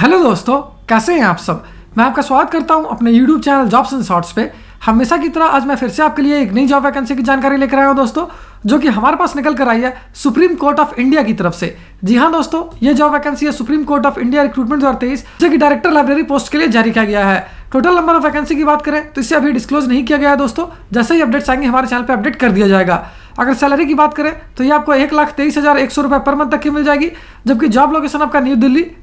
Hello दोस्तों, कैसे हैं आप सब। मैं आपका स्वागत करता हूं अपने YouTube channel jobs and shorts पे। हमेशा की तरह आज मैं फिर से आपके लिए एक नई जॉब वैकेंसी की जानकारी लेकर आया हूं दोस्तों, जो कि हमारे पास निकल कर आई है सुप्रीम कोर्ट ऑफ इंडिया की तरफ से। जी हाँ दोस्तों, ये जॉब वैकेंसी है Supreme Court of India recruitment 2023, जो कि डायरेक्टर लाइब्रेरी पोस्ट के लिए जारी किया गया है। टोटल नंबर ऑफ वैकेंसी की बात करें तो इसे अभी डिस्क्लोज नहीं किया गया है दोस्तों। जैसे ही अपडेट्स आएंगे हमारे चैनल पर अपडेट कर दिया जाएगा। अगर सैलरी की बात करें तो ये आपको 1,23,100 रुपये पर मंथ तक की मिल जाएगी, जबकि जॉब लोकेशन आपका न्यू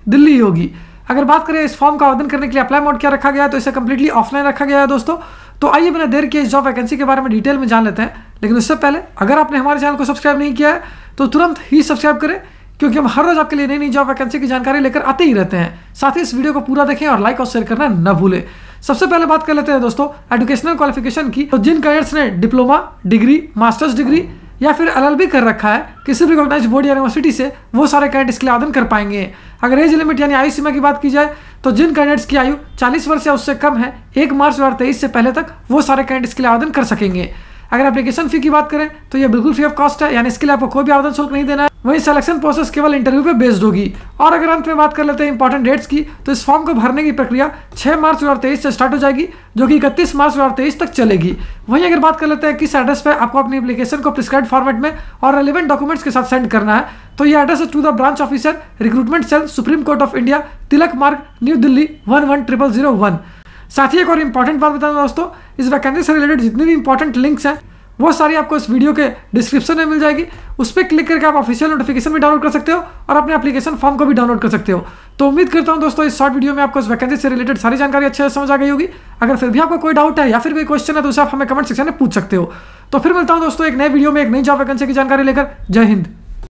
दिल्ली होगी। अगर बात करें इस फॉर्म का आवेदन करने के लिए अप्लाई मोड क्या रखा गया है तो इसे कंप्लीटली ऑफलाइन रखा गया है दोस्तों। तो आइए बिना देर के इस जॉब वैकेंसी के बारे में डिटेल में जान लेते हैं। लेकिन उससे पहले अगर आपने हमारे चैनल को सब्सक्राइब नहीं किया है तो तुरंत ही सब्सक्राइब करें, क्योंकि हम हर रोज आपके लिए नई नई जॉब वैकेंसी की जानकारी लेकर आते ही रहते हैं। साथ ही इस वीडियो को पूरा देखें और लाइक और शेयर करना न भूलें। सबसे पहले बात कर लेते हैं दोस्तों एजुकेशनल क्वालिफिकेशन की। तो जिन कैंडिडेट्स ने डिप्लोमा डिग्री, मास्टर्स डिग्री या फिर LLB कर रखा है किसी भी रिकॉग्नाइज बोर्ड या यूनिवर्सिटी से, वो सारे कैंडिडेट्स के लिए आवेदन कर पाएंगे। अगर एज लिमिट यानी आयु सीमा की बात की जाए तो जिन कैंडिडेट्स की आयु 40 वर्ष या उससे कम है 1 मार्च 2023 से पहले तक, वो सारे कैंडिडेट्स के लिए आवेदन कर सकेंगे। अगर एप्लीकेशन फी की बात करें तो ये बिल्कुल फ्री ऑफ कॉस्ट है, यानी इसके लिए आपको कोई भी आवेदन शुल्क नहीं देना है। वहीं सिलेक्शन प्रोसेस केवल इंटरव्यू पे बेस्ड होगी। और अगर अंत में बात कर लेते हैं इंपॉर्टेंट डेट्स की, तो इस फॉर्म को भरने की प्रक्रिया 6 मार्च 2023 से स्टार्ट हो जाएगी, जो कि 31 मार्च 2023 तक चलेगी। वहीं अगर बात कर लेते हैं किस एड्रेस पर आपको अपनी एप्लीकेशन को प्रिस्क्राइब फॉर्मेट में और रेलिवेंट डॉक्यूमेंट्स के साथ सेंड करना है, तो ये एड्रेस है to the branch officer recruitment cell Supreme Court of India, Tilak Marg, New Delhi 11001। साथ ही एक और इंपॉर्टेंट बात बताना दोस्तों, इस वैकेंसी से रिलेटेड जितनी भी इंपॉर्टेंट लिंक्स हैं वो सारी आपको इस वीडियो के डिस्क्रिप्शन में मिल जाएगी। उस पर क्लिक करके आप ऑफिशियल नोटिफिकेशन भी डाउनलोड कर सकते हो और अपने एप्लीकेशन फॉर्म को भी डाउनलोड कर सकते हो। तो उम्मीद करता हूं दोस्तों इस शॉर्ट वीडियो में आपको इस वैकेंसी से रिलेटेड सारी जानकारी अच्छे से समझ आ गई होगी। अगर फिर भी आपको कोई डाउट है या फिर कोई क्वेश्चन है तो उसे आप हमें कमेंट सेक्शन में पूछ सकते हो। तो फिर मिलता हूँ दोस्तों एक नए वीडियो में एक नई जॉब वैकेंसी की जानकारी लेकर। जय हिंद।